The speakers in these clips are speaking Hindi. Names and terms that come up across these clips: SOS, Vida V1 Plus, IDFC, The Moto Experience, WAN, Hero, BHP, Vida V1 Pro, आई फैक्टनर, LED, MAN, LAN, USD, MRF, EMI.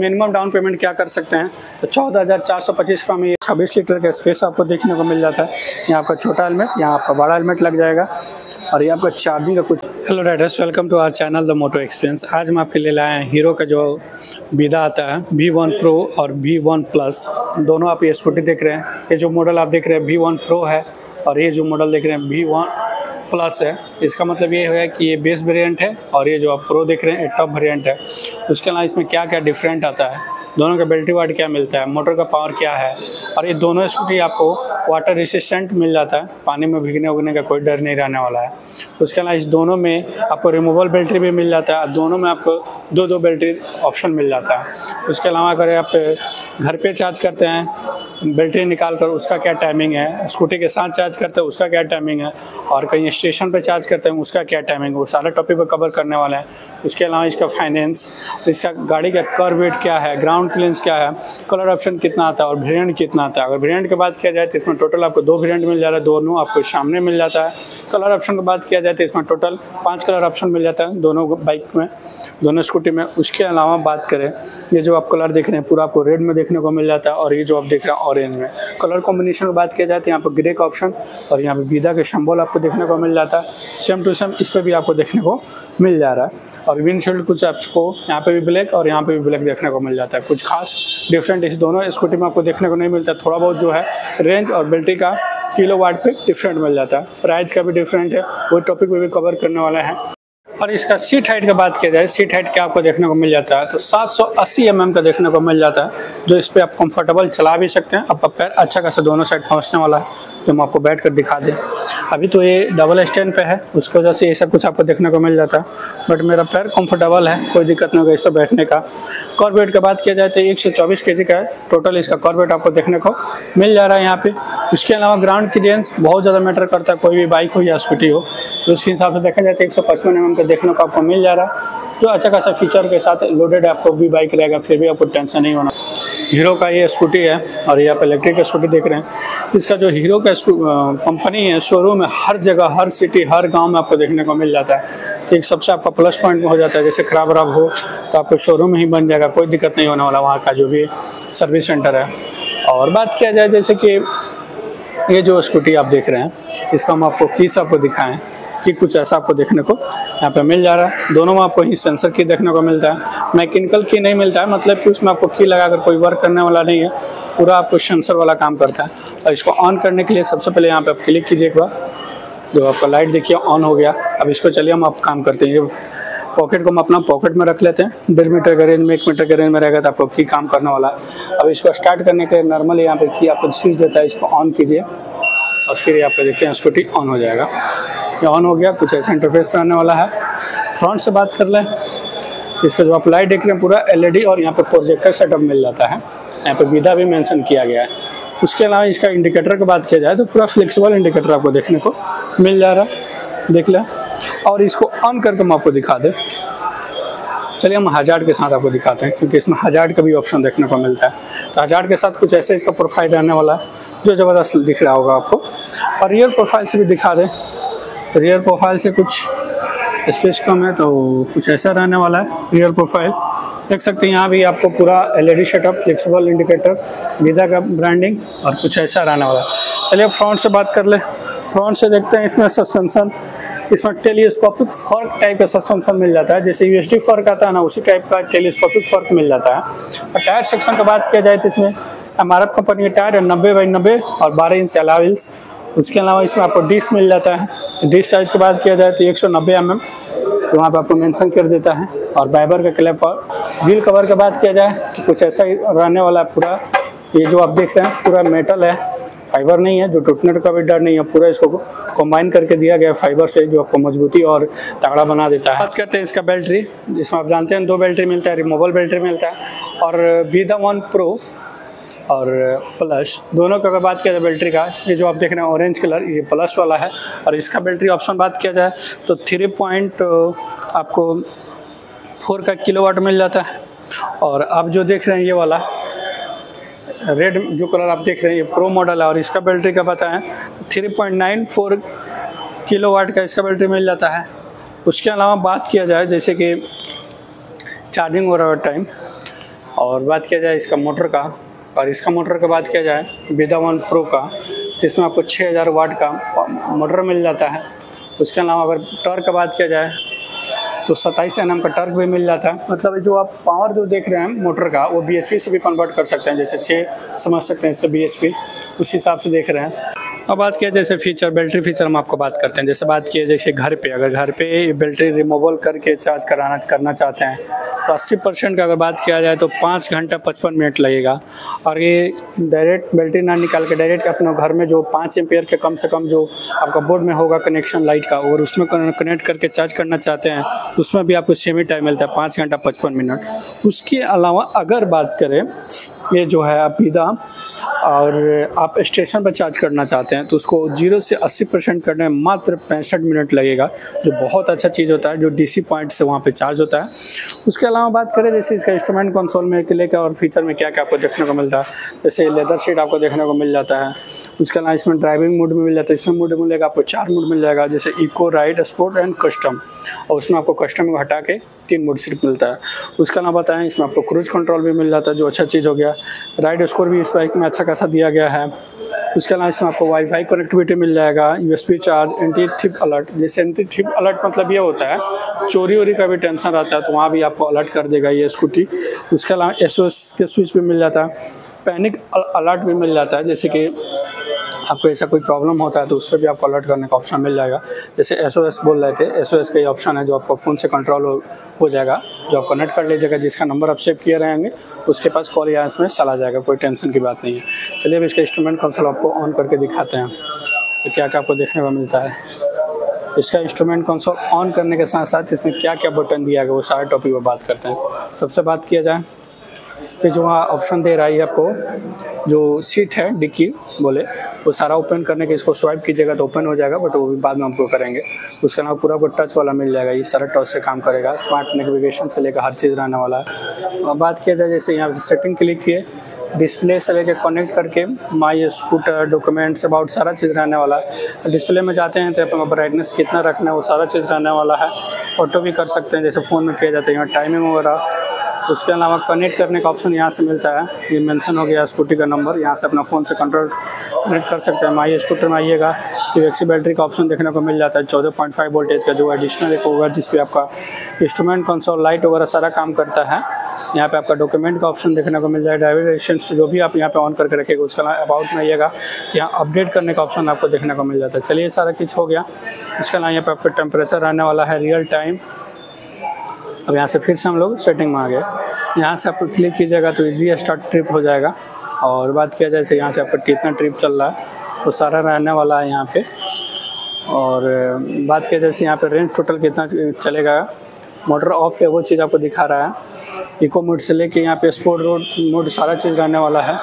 मिनिमम डाउन पेमेंट क्या कर सकते हैं तो 14,425 का में 26 लीटर का स्पेस आपको देखने को मिल जाता है। यहाँ आपका छोटा हेलमेट, यहाँ आपका बड़ा हेलमेट लग जाएगा और ये आपका चार्जिंग का कुछ। Hello riders, welcome to our channel the motto experience. आज हम आपके लिए लाए हैं हीरो का जो विदा आता है V1 Pro और V1 Plus, दोनों आप ये स्कूटी देख रहे हैं। ये जो मॉडल आप देख रहे हैं V1 Pro है और ये जो मॉडल देख रहे हैं V1 Plus है। इसका मतलब ये है कि ये बेस वेरिएंट है और ये जो आप प्रो देख रहे हैं ये टॉप वेरिएंट है। उसके अलावा इसमें क्या क्या डिफरेंट आता है, दोनों का बैटरी वाट क्या मिलता है, मोटर का पावर क्या है और ये दोनों स्कूटी आपको वाटर रेसिस्टेंट मिल जाता है। पानी में भीगने उगने का कोई डर नहीं रहने वाला है। उसके अलावा इस दोनों में आपको रिमूवल बैटरी भी मिल जाता है। दोनों में आपको दो दो बैटरी ऑप्शन मिल जाता है। उसके अलावा अगर आप घर पे चार्ज करते हैं बैटरी निकाल कर, उसका क्या टाइमिंग है, स्कूटी के साथ चार्ज करते हैं उसका क्या टाइमिंग है और कहीं स्टेशन पर चार्ज करते हैं उसका क्या टाइमिंग है, वो सारा टॉपिक पर कवर करने वाला है। उसके अलावा इसका फाइनेंस, इसका गाड़ी का कर्व वेट क्या है, ग्राउंड क्लियरेंस क्या है, कलर ऑप्शन कितना आता है और वेरिएंट कितना आता है। अगर वेरिएंट की बात किया जाए तो इसमें टोटल आपको दो वेरिएंट मिल जा रहा है, दोनों आपको सामने मिल जाता है। कलर ऑप्शन की बात किया जाए तो इसमें टोटल 5 कलर ऑप्शन मिल जाता है दोनों बाइक में, दोनों स्कूटी में। उसके अलावा बात करें, ये जो आप कलर देख रहे हैं पूरा आपको रेड में देखने को मिल जाता है और ये जो आप देख रहे हैं ऑरेंज में। कलर कॉम्बिनेशन की बात किया जाए तो यहाँ पर ग्रे का ऑप्शन और यहाँ पर विदा के सिंबल आपको देखने को मिल जाता है। सेम टू सेम इस पर भी आपको देखने को मिल जा रहा है। और विंडशील्ड कुछ आपको यहाँ पे भी ब्लैक और यहाँ पे भी ब्लैक देखने को मिल जाता है। कुछ खास डिफरेंट इस दोनों स्कूटी में आपको देखने को नहीं मिलता। थोड़ा बहुत जो है रेंज और बैटरी का किलो वाट पे डिफरेंट मिल जाता है। प्राइस का भी डिफरेंट है, वो टॉपिक पे भी कवर करने वाला है। और इसका सीट हाइट की बात किया जाए, सीट हाइट क्या आपको देखने को मिल जाता है तो 780 mm का देखने को मिल जाता है, जो इस पर आप कंफर्टेबल चला भी सकते हैं। आपका पैर अच्छा खासा दोनों साइड पहुंचने वाला है, तो हम आपको बैठ कर दिखा दें। अभी तो ये डबल स्टैंड पे है, उसकी वजह से ये सब कुछ आपको देखने को मिल जाता है, बट मेरा पैर कंफर्टेबल है, कोई दिक्कत नहीं होगा इस पर बैठने का। कॉर्बेट की बात किया जाए तो 124 kg का है टोटल इसका कॉर्बेट आपको देखने को मिल जा रहा है यहाँ पे। उसके अलावा ग्राउंड क्लियरेंस बहुत ज़्यादा मैटर करता है, कोई भी बाइक हो या स्कूटी हो, तो उसके हिसाब से देखा जाए तो 155 mm का देखने को आपको मिल जा रहा है, जो अच्छा खासा फीचर के साथ लोडेड आपको भी बाइक रहेगा, फिर भी आपको टेंशन नहीं होना। हीरो का ये स्कूटी है और ये आप इलेक्ट्रिक स्कूटी देख रहे हैं। इसका जो हीरो का कंपनी है शोरूम है, हर जगह हर सिटी हर गांव में आपको देखने को मिल जाता है। एक सबसे आपका प्लस पॉइंट हो जाता है, जैसे खराब वराब हो तो आपको शोरूम ही बन जाएगा, कोई दिक्कत नहीं होने वाला वहाँ का जो भी सर्विस सेंटर है। और बात किया जाए जैसे कि ये जो स्कूटी आप देख रहे हैं, इसका हम आपको किस आपको दिखाएँ कि कुछ ऐसा आपको देखने को यहाँ पे मिल जा रहा है। दोनों में आपको ही सेंसर की देखने को मिलता है, मैकेनिकल की नहीं मिलता है, मतलब कि उसमें आपको की लगाकर कोई वर्क करने वाला नहीं है, पूरा आपको सेंसर वाला काम करता है। और इसको ऑन करने के लिए सबसे पहले यहाँ पे आप क्लिक कीजिए एक बार, जो आपका लाइट देखिए ऑन हो गया। अब इसको चलिए हम आप काम करते हैं, पॉकेट को हम अपना पॉकेट में रख लेते हैं। 1.5 मीटर के रेंज में, 1 मीटर के रेंज में रहेगा तो आपको की काम करने वाला। अब इसको स्टार्ट करने के लिए नॉर्मल यहाँ पर की आपको स्विच देता है, इसको ऑन कीजिए और फिर यहाँ पर देखते हैं स्कूटी ऑन हो जाएगा। ऑन हो गया, कुछ ऐसा इंटरफेस रहने वाला है। फ्रंट से बात कर लें, इसका जो आप लाइट देख रहे हैं पूरा LED और यहाँ पर प्रोजेक्टर सेटअप मिल जाता है। यहाँ पर विदा भी मेंशन किया गया है। उसके अलावा इसका इंडिकेटर की बात किया जाए तो पूरा फ्लेक्सिबल इंडिकेटर आपको देखने को मिल जा रहा है, देख लें। और इसको ऑन करके हम आपको दिखा दें, चलिए हम हजार्ड के साथ आपको दिखाते हैं, क्योंकि इसमें हजार्ड का भी ऑप्शन देखने को मिलता है। तो हजार्ड के साथ कुछ ऐसे इसका प्रोफाइल रहने वाला है, जो ज़बरदस्त दिख रहा होगा आपको। और रियर प्रोफाइल से भी दिखा दें, रियर प्रोफाइल से कुछ स्पेस कम है तो कुछ ऐसा रहने वाला है। रियर प्रोफाइल देख सकते हैं, यहाँ भी आपको पूरा LED सेटअप, फ्लेक्सिबल इंडिकेटर, विदा का ब्रांडिंग और कुछ ऐसा रहने वाला है। चलिए फ्रंट से बात कर ले, फ्रंट से देखते हैं। इसमें सस्पेंसन, इसमें टेलीस्कोपिक फॉर्क टाइप का सस्पेंसन मिल जाता है, जैसे USD फॉर्क आता है ना, उसी टाइप का टेलीस्कोपिक फॉर्क मिल जाता है। और टायर सेक्शन की बात किया जाए तो इसमें MRF कंपनी के टायर 90/90 और 12 इंच के अलाविल्स। उसके अलावा इसमें आपको डिस्क मिल जाता है, डिस्क साइज की बात किया जाए तो 190 mm तो वहाँ पर आपको मेंशन कर देता है। और बाइबर का क्लैप और व्हील कवर की बात किया जाए तो कुछ ऐसा ही रहने वाला। पूरा ये जो आप देख रहे हैं पूरा मेटल है, फाइबर नहीं है, जो टूटने का भी डर नहीं है, पूरा इसको कंबाइन करके दिया गया फाइबर से, जो आपको मजबूती और तगड़ा बना देता है। बात करते हैं इसका बैटरी, जिसमें आप जानते हैं 2 बैटरी मिलता है, रिमूवेबल बैटरी मिलता है। और Vida V1 Pro और प्लस दोनों का अगर बात किया जाए बैटरी का, ये जो आप देख रहे हैं ऑरेंज कलर ये प्लस वाला है। और इसका बैटरी ऑप्शन बात किया जाए तो 3 पॉइंट आपको 4 का किलोवाट मिल जाता है। और आप जो देख रहे हैं ये वाला रेड जो कलर आप देख रहे हैं ये प्रो मॉडल है, और इसका बैटरी का बताएं 3.94 किलोवाट का इसका बैटरी मिल जाता है। उसके अलावा बात किया जाए जैसे कि चार्जिंग हो रहा टाइम और बात किया जाए इसका मोटर का और इसका मोटर का बात किया जाए विदा वन प्रो का, तो इसमें आपको 6000 वाट का मोटर मिल जाता है। उसके अलावा अगर टर्क का बात किया जाए तो 27 Nm का टर्क भी मिल जाता है। मतलब जो आप पावर जो देख रहे हैं मोटर का वो BHP से भी कन्वर्ट कर सकते हैं, जैसे 6 समझ सकते हैं इसका BHP, उस हिसाब से देख रहे हैं। अब बात किया जैसे फीचर, बैटरी फीचर हम आपको बात करते हैं। जैसे बात किया जैसे घर पे, अगर घर पे बैटरी रिमूवल करके चार्ज करना चाहते हैं तो 80% का अगर बात किया जाए तो 5 घंटा 55 मिनट लगेगा। और ये डायरेक्ट बैटरी ना निकाल के डायरेक्ट अपने घर में जो 5 एम्पियर के कम से कम जो आपका बोर्ड में होगा कनेक्शन लाइट का, और उसमें कनेक्ट करके चार्ज करना चाहते हैं तो उसमें भी आपको सेम ही टाइम मिलता है, 5 घंटा 55 मिनट। उसके अलावा अगर बात करें ये जो है आप विदा और आप स्टेशन पर चार्ज करना चाहते हैं तो उसको 0 से 80% करने में मात्र 65 मिनट लगेगा, जो बहुत अच्छा चीज़ होता है, जो DC पॉइंट से वहाँ पे चार्ज होता है। उसके अलावा बात करें जैसे इसका इंस्ट्रूमेंट कंसोल में के लेकर और फीचर में क्या क्या आपको देखने को मिलता है, जैसे लेदर सीट आपको देखने को मिल जाता है। उसके अलावा इसमें ड्राइविंग मोड में मिल जाता है, इसमें मोड मिलेगा आपको 4 मोड मिल जाएगा, जैसे eco, ride, sport and custom, और उसमें आपको कस्टम को हटा के 3 मोड सिर्फ मिलता है। उसका नाम बताएं, इसमें आपको क्रूज कंट्रोल भी मिल जाता है, जो अच्छा चीज़ हो गया। राइड स्कोर भी इस बाइक में अच्छा खासा दिया गया है। उसके अलावा इसमें आपको वाईफाई कनेक्टिविटी मिल जाएगा, USB charge, anti thief alert, जैसे एंटी थीफ अलर्ट मतलब ये होता है चोरी वोरी का भी टेंशन रहता है तो वहाँ भी आपको अलर्ट कर देगा ये स्कूटी। उसके अलावा SOS के स्विच भी मिल जाता है, पैनिक अलर्ट भी मिल जाता है, जैसे कि आपको ऐसा कोई प्रॉब्लम होता है तो उस पर भी आपको अलर्ट करने का ऑप्शन मिल जाएगा। जैसे SOS बोल रहे थे, SOS का ही ऑप्शन है जो आपको फ़ोन से कंट्रोल हो जाएगा, जो आप कनेक्ट कर लीजिएगा, जिसका नंबर आप सेव किए रहेंगे उसके पास कॉल या इसमें चला जाएगा, कोई टेंशन की बात नहीं है। चलिए अब इसका इंस्ट्रूमेंट कंसोल आपको ऑन करके दिखाते हैं तो क्या क्या आपको देखने को मिलता है। इसका इंस्ट्रूमेंट कंसोल ऑन करने के साथ साथ इसमें क्या क्या बटन दिया गया वो सारे टॉपिक पर बात करते हैं। सबसे बात किया जाए कि जो वहाँ ऑप्शन दे रहा है आपको जो सीट है डिक्की बोले वो सारा ओपन करने के, इसको स्वाइप कीजिएगा तो ओपन हो जाएगा, बट वो भी बाद में आपको करेंगे। उसका नाम पूरा आपको टच वाला मिल जाएगा, ये सारा टच से काम करेगा, स्मार्ट नेविगेशन से लेकर हर चीज़ रहने वाला है। अब बात किया जाए जैसे यहाँ से सेटिंग क्लिक किए, डिस्प्ले से लेकर कनेक्ट करके माई स्कूटर, डॉक्यूमेंट्स, अबाउट सारा चीज़ रहने वाला है। डिस्प्ले में जाते हैं तो अपना ब्राइटनेस कितना रखना है वो सारा चीज़ रहने वाला है। ऑटो भी कर सकते हैं जैसे फ़ोन में किया जाता है, यहाँ टाइमिंग वगैरह। उसके अलावा कनेक्ट करने का ऑप्शन यहाँ से मिलता है, ये मेंशन हो गया स्कूटी का नंबर, यहाँ से अपना फ़ोन से कंट्रोल कनेक्ट कर सकते हैं। माई स्कूटर में आइएगा तो एक्सी बैटरी का ऑप्शन देखने को मिल जाता है, 14.5 वोल्टेज का जो एडिशनल एक होगा, जिस पे आपका इंस्ट्रूमेंट कंसोल, लाइट वगैरह सारा काम करता है। यहाँ पे आपका डॉक्यूमेंट का ऑप्शन देखने को मिल जाएगा, ड्राइविंग लाइसेंस जो भी आप यहाँ पे ऑन करके रखेगा। उसका अलावा अबाउट में आइएगा तो यहाँ अपडेट करने का ऑप्शन आपको देखने को मिल जाता है। चलिए सारा कुछ हो गया। उसके अलावा यहाँ पर आपका टेम्परेचर रहने वाला है रियल टाइम। अब यहाँ से फिर से हम लोग सेटिंग में आ गए, यहाँ से आपको क्लिक कीजिएगा तो इजी स्टार्ट ट्रिप हो जाएगा। और बात किया जाए यहाँ से आपका कितना ट्रिप चल रहा है तो सारा रहने वाला है यहाँ पे। और बात किया जाए यहाँ पे रेंज टोटल कितना चलेगा, मोटर ऑफ है वो चीज़ आपको दिखा रहा है, इको मोड से लेके यहाँ पे स्पोर्ट रोड मोड सारा चीज़ रहने वाला है।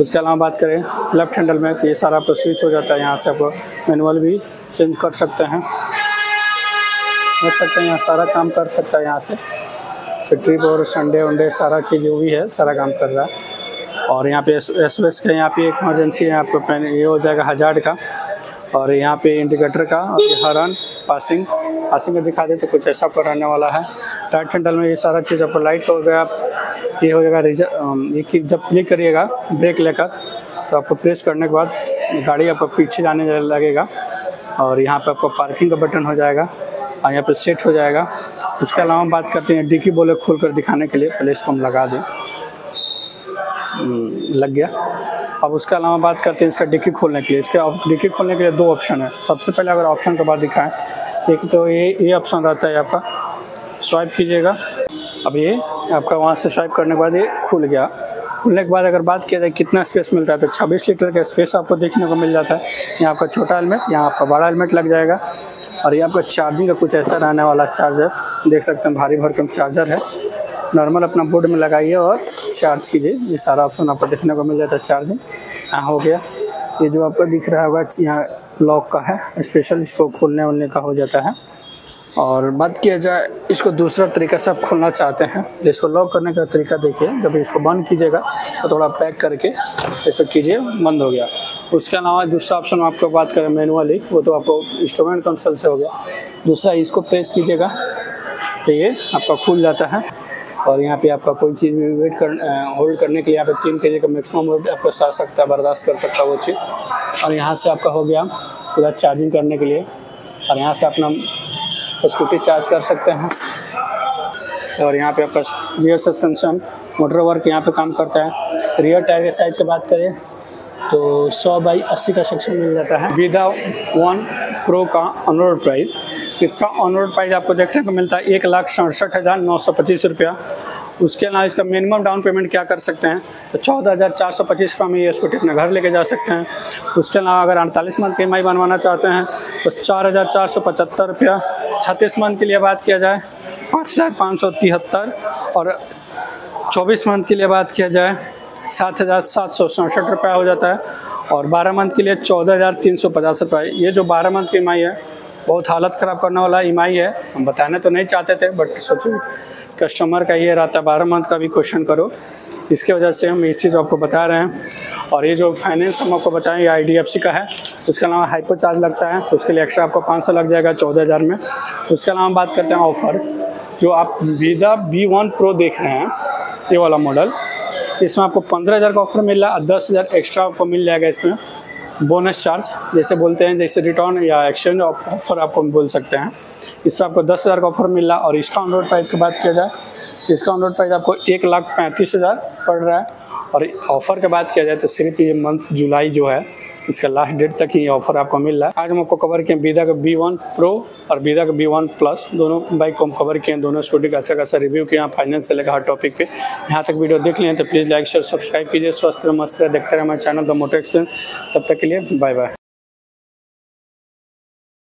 उसके अलावा बात करें लेफ्ट हैंडल में तो ये सारा आपको स्विच हो जाता है, यहाँ से आपको मैनुअल भी चेंज कर सकते हैं, कर सकते हैं, यहाँ सारा काम कर सकता है। यहाँ से ट्रिप और संडे वनडे सारा चीज़ वो भी है, सारा काम कर रहा है। और यहाँ पे SOS का यहाँ पे एक इमरजेंसी है, आपको पैन ये हो जाएगा हजार्ड का, और यहाँ पे इंडिकेटर का, और ये हॉर्न पासिंग पासिंग में दिखा दे तो कुछ ऐसा पर रहने वाला है। राइट हैंडल में ये सारा चीज़ आपको लाइट हो गया, ये हो जाएगा ये जब क्लिक करिएगा ब्रेक लेकर तो आपको प्रेस करने के बाद गाड़ी आपको पीछे जाने लगेगा, और यहाँ पर आपको पार्किंग का बटन हो जाएगा और यहाँ पर सेट हो जाएगा। उसके अलावा बात करते हैं डिक्की बोले खोल कर दिखाने के लिए, पहले इसको हम लगा दें, लग गया। अब उसके अलावा बात करते हैं इसका डिक्की खोलने के लिए। इसका डिक्की खोलने के लिए 2 ऑप्शन है। सबसे पहले अगर ऑप्शन के बाद दिखाएं ठीक, तो ये ऑप्शन रहता है आपका, स्वाइप कीजिएगा। अब ये आपका वहाँ से स्वाइप करने के बाद ये खुल गया। खुलने के बाद अगर बात किया जाए कितना स्पेस मिलता है तो 26 लीटर का स्पेस आपको देखने को मिल जाता है। यहाँ आपका छोटा हेलमेट, यहाँ आपका बड़ा हेलमेट लग जाएगा। और ये आपका चार्जिंग का कुछ ऐसा रहने वाला चार्जर देख सकते हैं, भारी भरकम चार्जर है, नॉर्मल अपना बोर्ड में लगाइए और चार्ज कीजिए, ये सारा ऑप्शन आपको देखने को मिल जाता है। चार्जिंग यहाँ हो गया, ये जो आपको दिख रहा होगा यहाँ लॉक का है स्पेशल, इसको खोलने वोलने का हो जाता है। और बात किया जाए इसको दूसरा तरीका से आप खोलना चाहते हैं, इसको लॉक करने का तरीका देखिए, जब इसको बंद कीजिएगा तो थोड़ा पैक करके इसको कीजिए, बंद हो गया। उसके अलावा दूसरा ऑप्शन आपको बात करें मैनुअली, वो तो आपको इंस्ट्रूमेंट कंसोल से हो गया। दूसरा इसको प्रेस कीजिएगा तो ये आपका खुल जाता है। और यहाँ पे आपका कोई चीज़ में वेट होल्ड करने के लिए यहाँ पे 3 kg का मैक्सिमम वेट आपका सह सकता है, बर्दाश्त कर सकता है वो चीज़। और यहाँ से आपका हो गया पूरा चार्जिंग करने के लिए, और यहाँ से अपना स्कूटी चार्ज कर सकते हैं। और यहाँ पे आपका रियर सस्पेंशन मोटर वर्क यहाँ पे काम करता है। रियर टायर के साइज़ की बात करें तो 100/80 का सेक्शन मिल जाता है। विदा वन प्रो का ऑन रोड प्राइस, इसका ऑन रोड प्राइस आपको देखने को मिलता है 1,67,925 रुपया। उसके अलावा इसका मिनिमम डाउन पेमेंट क्या कर सकते हैं तो 14,425 रुपये में ये स्कूटी अपने घर लेके जा सकते हैं। उसके अलावा अगर 48 मंथ की EMI बनवाना चाहते हैं तो 4,475 रुपया। 36 मंथ के लिए बात किया जाए 5,573, और 24 मंथ के लिए बात किया जाए 7,767 रुपया हो जाता है, और 12 मंथ के लिए 14,350 रुपया। ये जो 12 मंथ की EMI है बहुत हालत ख़राब करने वाला EMI है। हम बताने तो नहीं चाहते थे बट सोचो कस्टमर का ये रहता है 12 मंथ का भी क्वेश्चन करो, इसके वजह से हम ये चीज़ आपको बता रहे हैं। और ये जो फाइनेंस हम आपको बताएं ये IDFC का है। उसके अलावा हाइपो चार्ज लगता है तो उसके लिए एक्स्ट्रा आपको 500 लग जाएगा 14,000 में। उसके अलावा हम बात करते हैं ऑफ़र, जो आप विदा V1 प्रो देख रहे हैं ये वाला मॉडल, इसमें आपको 15,000 का ऑफर मिल रहा है, 10,000 एक्स्ट्रा आपको मिल जाएगा इसमें बोनस चार्ज जैसे बोलते हैं, जैसे रिटर्न या एक्सचेंज ऑफर आपको हम बोल सकते हैं। इस पर आपको 10,000 का ऑफर मिल रहा है। और इसका ऑन रोड प्राइस की बात किया जाए तो इसका ऑन रोड प्राइस आपको 1,35,000 पड़ रहा है। और ऑफ़र की बात किया जाए तो सिर्फ ये मंथ जुलाई जो है इसका लास्ट डेट तक ही ऑफ़र आपको मिल रहा है। आज हम आपको कवर किए विदा का V1 प्रो और विदा का V1 प्लस, दोनों बाइक को हम कवर किए, दोनों स्कूटी का अच्छा खासा रिव्यू किया फाइनेंस से लेकर हर टॉपिक पे। यहाँ तक वीडियो देख लें तो प्लीज़ लाइक शेयर सब्सक्राइब कीजिए। स्वस्थ रहे, मस्त रहे, देखते रहे हमारे चैनल द मोटो एक्सपीरियंस। तब तक के लिए बाय बाय।